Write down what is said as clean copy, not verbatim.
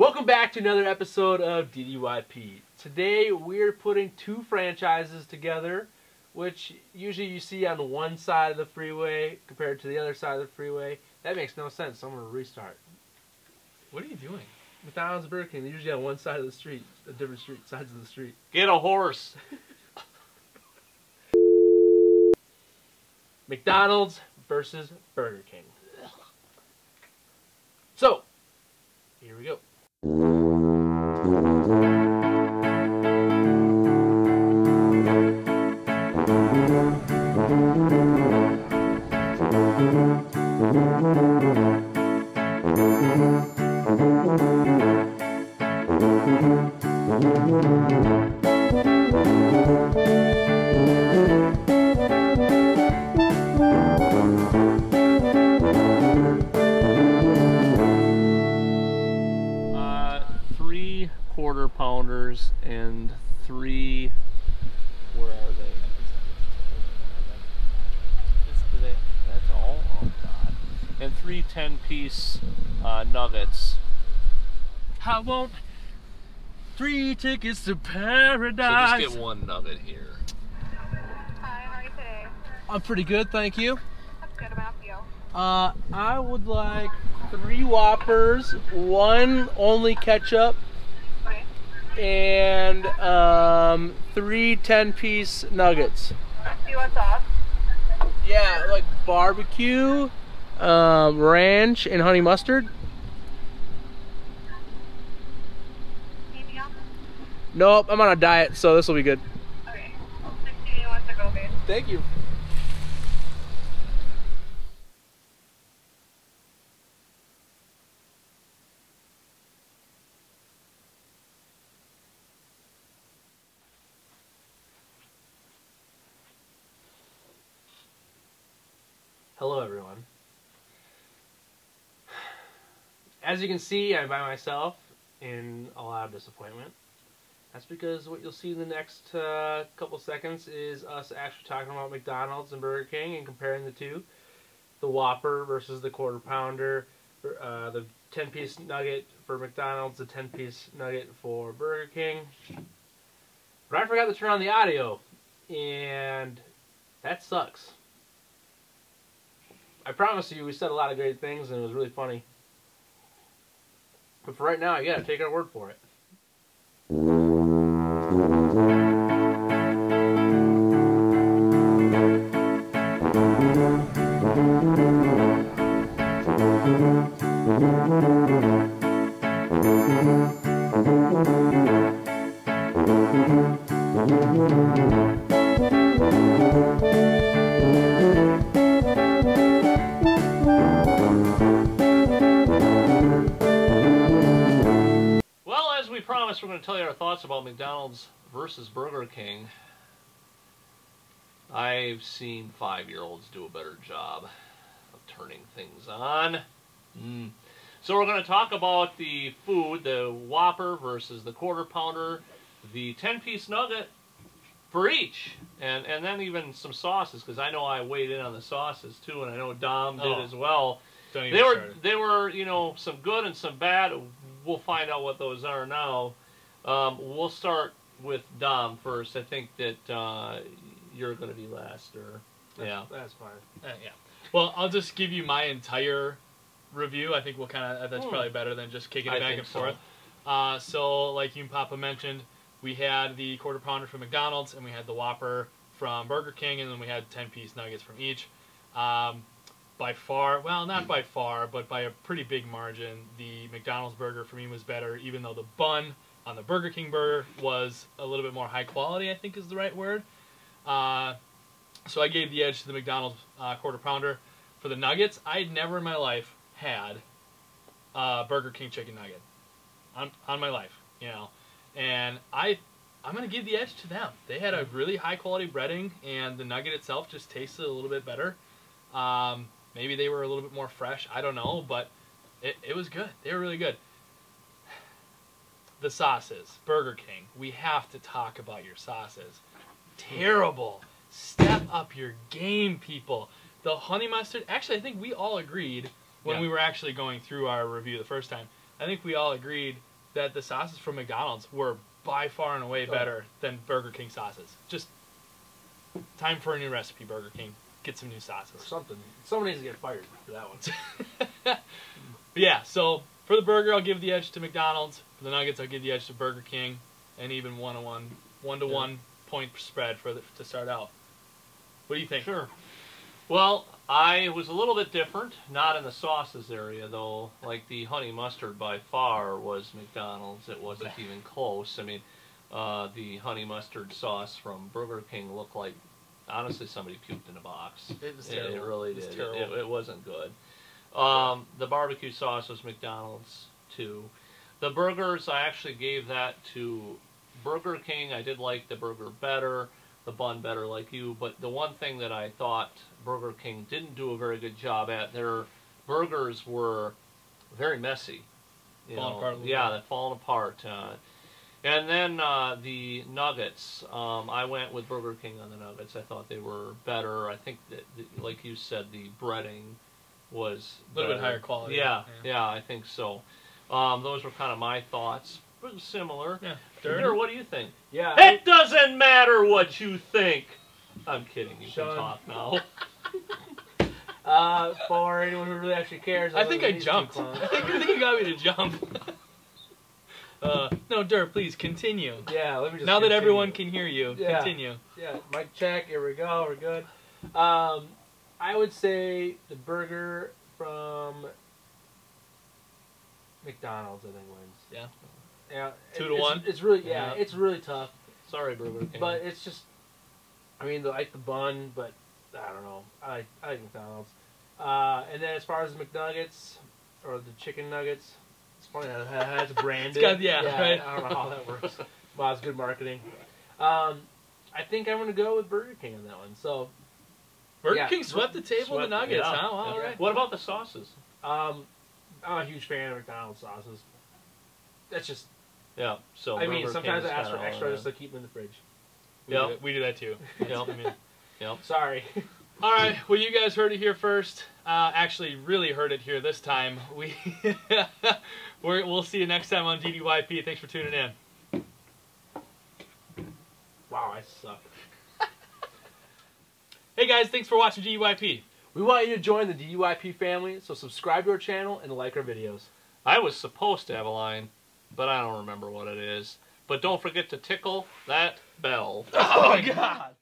Welcome back to another episode of DDYP. Today we're putting two franchises together, which usually you see on one side of the freeway compared to the other side of the freeway. That makes no sense, so I'm going to restart. What are you doing? McDonald's and Burger King, they're usually on one side of the street, a different street, sides of the street. Get a horse! McDonald's versus Burger King. So, here we go. Quarter pounders and three. Where are they? That's all. Oh God! And 3 10-piece nuggets. I want 3 tickets to paradise. So just get one nugget here. Hi, how are you today? I'm pretty good, thank you. That's good. About you? I would like 3 Whoppers, 1 only ketchup. And 3 10-piece nuggets. Do you want sauce? Yeah, like barbecue, ranch, and honey mustard. Anything else? Nope, I'm on a diet, so this will be good. Okay, 16 wants to go, babe. Thank you. Hello everyone. As you can see, I'm by myself in a lot of disappointment. That's because what you'll see in the next couple seconds is us actually talking about McDonald's and Burger King and comparing the two. The Whopper versus the Quarter Pounder, the 10-piece nugget for McDonald's, the 10-piece nugget for Burger King. But I forgot to turn on the audio, and that sucks. I promise you, we said a lot of great things, and it was really funny. But for right now, you gotta take our word for it. We're going to tell you our thoughts about McDonald's versus Burger King. I've seen 5-year-olds do a better job of turning things on. So we're going to talk about the food, the Whopper versus the Quarter Pounder, the 10-piece nugget for each, and then even some sauces, because I know I weighed in on the sauces too, and I know Dom did as well. They were, you know, some good and some bad. We'll find out what those are now. We'll start with Dom first. I think that you're going to be last. That's fine. Yeah. Well, I'll just give you my entire review. I think we'll kind of, that's probably better than just kicking it back and forth. So, like you and Papa mentioned, we had the Quarter Pounder from McDonald's, and we had the Whopper from Burger King, and then we had 10-piece nuggets from each. By far, well, not by far, but by a pretty big margin, the McDonald's burger for me was better, even though the bun on the Burger King burger was a little bit more high quality, I think is the right word. So I gave the edge to the McDonald's Quarter Pounder. For the nuggets, I had never in my life had a Burger King chicken nugget on my life, you know. And I'm going to give the edge to them. They had a really high quality breading, and the nugget itself just tasted a little bit better. Maybe they were a little bit more fresh. I don't know, but it was good. They were really good. The sauces. Burger King. We have to talk about your sauces. Terrible. Step up your game, people. The honey mustard. Actually, I think we all agreed when we were actually going through our review the first time. I think we all agreed that the sauces from McDonald's were by far and away better than Burger King sauces. Just time for a new recipe, Burger King. Get some new sauces. Or something. Someone needs to get fired for that one. Yeah, so for the burger, I'll give the edge to McDonald's. For the nuggets, I'll give the edge to Burger King. And even one-to-one point spread for the, to start out. What do you think? Sure. Well, I was a little bit different, not in the sauces area though. Like the honey mustard by far was McDonald's. It wasn't even close. I mean, the honey mustard sauce from Burger King looked like, honestly, somebody puked in a box. It was terrible. It really did. It wasn't good. The barbecue sauce was McDonald's too. The burgers, I actually gave that to Burger King. I did like the burger better, the bun better, like you. But the one thing that I thought Burger King didn't do a very good job at, their burgers were very messy. They've fallen apart. And then the nuggets, I went with Burger King on the nuggets. I thought they were better. I think that, like you said, the breading was a little bit higher quality. Yeah, I think so. Those were kind of my thoughts. Similar. Yeah. Peter, what do you think? Yeah. It doesn't matter what you think. I'm kidding. You can talk now. For anyone who really actually cares. I think I jumped. I think you got me to jump. No, Dirk, please continue. Yeah, let me just. Now continue. That everyone can hear you, continue. Yeah, mic check. Here we go. We're good. I would say the burger from McDonald's, I think, wins. Yeah. Yeah. 2-1. It's really it's really tough. Sorry, Burger King. But it's just, I mean, I like the bun, but I don't know. I like McDonald's. And then as far as McNuggets or the chicken nuggets. It's funny how that's branded. Right? I don't know how that works. Wow, it's good marketing. I think I'm going to go with Burger King on that one. So, Burger King swept the table with the nuggets, huh? All right. What about the sauces? I'm a huge fan of McDonald's sauces. That's just... Yeah, so... I mean, sometimes I ask for extra just to keep them in the fridge. We do that too. Sorry. All right, well, you guys heard it here first. Actually, really heard it here this time. We'll see you next time on DDYP. Thanks for tuning in. Wow, I suck. Hey guys, thanks for watching DDYP. We want you to join the DDYP family, so subscribe to our channel and like our videos. I was supposed to have a line, but I don't remember what it is. But don't forget to tickle that bell. Oh, my God.